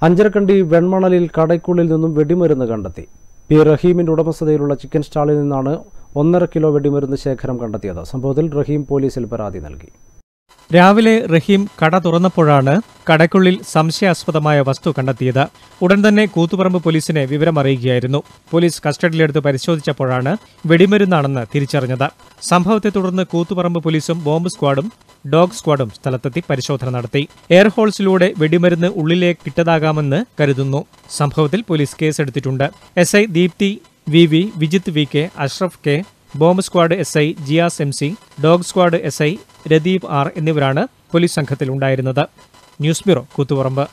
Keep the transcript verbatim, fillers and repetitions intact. Anjakandi Venmanalil Kadakulil Vedimir in the Gandathi. Pier Rahim in Rodamasa, Rula Chicken Stall in Nana, one kilo Vedimir in the Shekram Kandathi. Some Bodil Rahim police in Paradinalki. Ravile Rahim Kadaturana Kadakulil Samshyaspathamaya Vastu Kandathiyathu. Udan thanne Kutubaramba Policine Vivaram Ariyikayirunnu. Police custody eduthu പരിശോധിച്ചപ്പോഴാണ് വെടിമരുന്നാണെന്ന് തിരിച്ചറിഞ്ഞത്. സംഭവത്തെ തുടർന്ന് കൂത്തുപറമ്പ് പോലീസും bomb സ്ക്വാഡും dog സ്ക്വാഡും സ്ഥലത്തെത്തി പരിശോധന നടത്തി. Air ഹോൾസിലൂടെ വെടിമരുന്ന് ഉള്ളിലേക്ക് ഇട്ടതാകാമെന്ന് കരുതുന്നു. സംഭവത്തിൽ പോലീസ് കേസെടുത്തിട്ടുണ്ട്. SI Deepthi VV Vijith VK Ashraf K Bomb Squad S I G S M C, Dog Squad S I Rediv R എന്നിവരാണ് പോലീസ് സംഘത്തിൽ ഉണ്ടായിരുന്നത്. News bureau Koothuparamba.